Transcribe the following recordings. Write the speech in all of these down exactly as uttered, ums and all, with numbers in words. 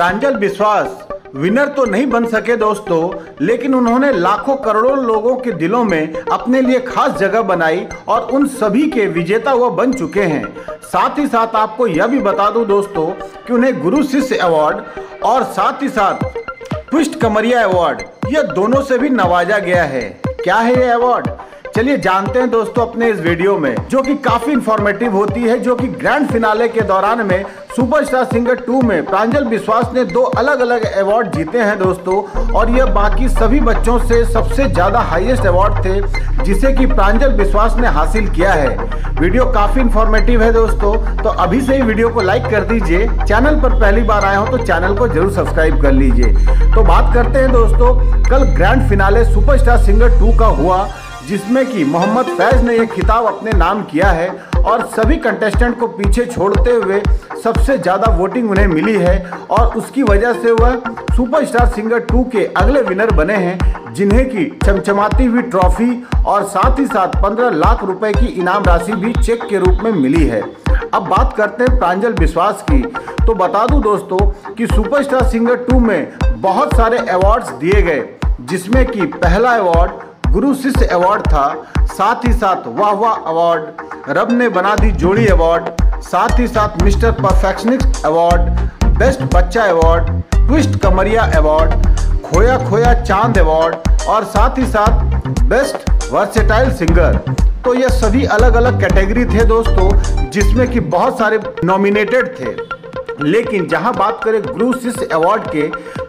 प्रांजल बिस्वास winner तो नहीं बन सके दोस्तों, लेकिन उन्होंने लाखों करोड़ों लोगों के दिलों में अपने लिए खास जगह बनाई और उन सभी के विजेता वह बन चुके हैं। साथ ही साथ आपको यह भी बता दूं दोस्तों कि उन्हें गुरु शिष्य अवार्ड और साथ ही साथ ट्विस्ट कमरिया अवार्ड, यह दोनों से भी नवाजा गया है। क्या है ये अवार्ड, चलिए जानते हैं दोस्तों अपने इस वीडियो में, जो कि काफी इंफॉर्मेटिव होती है। जो कि ग्रैंड फिनाले के दौरान में सुपरस्टार सिंगर टू में प्रांजल बिस्वास ने दो अलग अलग अवार्ड जीते हैं दोस्तों, और यह बाकी सभी बच्चों से सबसे ज्यादा हाईएस्ट अवार्ड थे जिसे कि प्रांजल बिस्वास ने हासिल किया है। वीडियो काफी इंफॉर्मेटिव है दोस्तों, तो अभी से ही वीडियो को लाइक कर दीजिए। चैनल पर पहली बार आए हो तो चैनल को जरूर सब्सक्राइब कर लीजिए। तो बात करते हैं दोस्तों, कल grand finale superstar singer two का हुआ, जिसमें कि मोहम्मद फैज़ ने यह खिताब अपने नाम किया है और सभी कंटेस्टेंट को पीछे छोड़ते हुए सबसे ज़्यादा वोटिंग उन्हें मिली है और उसकी वजह से वह सुपरस्टार सिंगर टू के अगले विनर बने हैं, जिन्हें कि चमचमाती हुई ट्रॉफी और साथ ही साथ पंद्रह लाख रुपए की इनाम राशि भी चेक के रूप में मिली है। अब बात करते हैं प्रांजल बिस्वास की, तो बता दूं दोस्तों कि सुपरस्टार सिंगर टू में बहुत सारे अवार्ड्स दिए गए, जिसमें कि पहला अवार्ड गुरु शिष्य अवार्ड था, साथ ही साथ वाह वाह अवार्ड, रब ने बना दी जोड़ी अवार्ड, साथ ही साथ मिस्टर परफेक्शनिस्ट अवार्ड, बेस्ट बच्चा अवार्ड, ट्विस्ट कमरिया अवार्ड, खोया खोया चांद अवार्ड और साथ ही साथ बेस्ट वर्सेटाइल सिंगर। तो ये सभी अलग अलग कैटेगरी थे दोस्तों, जिसमें कि बहुत सारे नॉमिनेटेड थे। लेकिन जहां बात करें गुरु शिष्य अवार्ड के,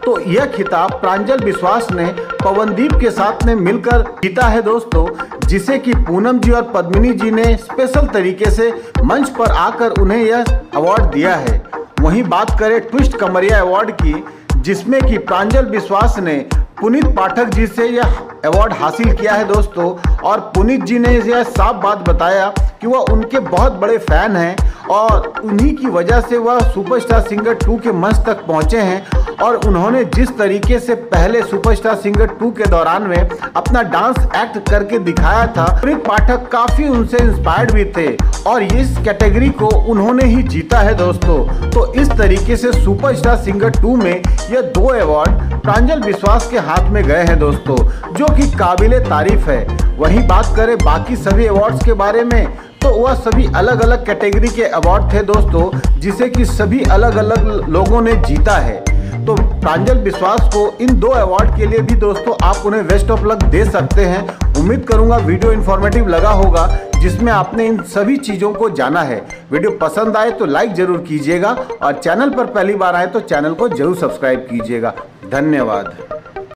तो यह खिताब प्रांजल बिस्वास ने पवनदीप के साथ में मिलकर जीता है दोस्तों, जिसे कि पूनम जी और पद्मिनी जी ने स्पेशल तरीके से मंच पर आकर उन्हें यह अवार्ड दिया है। वहीं बात करें ट्विस्ट कमरिया अवार्ड की, जिसमें कि प्रांजल बिस्वास ने पुनीत पाठक जी से यह अवार्ड हासिल किया है दोस्तों, और पुनीत जी ने यह साफ बात बताया कि वह उनके बहुत बड़े फैन हैं और उन्हीं की वजह से वह सुपरस्टार सिंगर टू के मंच तक पहुंचे हैं। और उन्होंने जिस तरीके से पहले सुपरस्टार सिंगर टू के दौरान में अपना डांस एक्ट करके दिखाया था, पुनीत पाठक काफी उनसे इंस्पायर्ड भी थे और इस कैटेगरी को उन्होंने ही जीता है दोस्तों। तो इस तरीके से सुपरस्टार सिंगर टू में यह दो अवार्ड प्रांजल बिस्वास के हाथ में गए हैं दोस्तों, जो कि काबिले तारीफ है। वहीं बात करें बाकी सभी अवार्ड्स के बारे में, तो वह सभी अलग अलग कैटेगरी के अवार्ड थे दोस्तों, जिसे कि सभी अलग अलग लोगों ने जीता है। तो प्रांजल बिस्वास को इन दो अवार्ड के लिए भी दोस्तों आप उन्हें बेस्ट ऑफ लक दे सकते हैं। उम्मीद करूंगा वीडियो इन्फॉर्मेटिव लगा होगा, जिसमें आपने इन सभी चीज़ों को जाना है। वीडियो पसंद आए तो लाइक ज़रूर कीजिएगा और चैनल पर पहली बार आए तो चैनल को जरूर सब्सक्राइब कीजिएगा। धन्यवाद।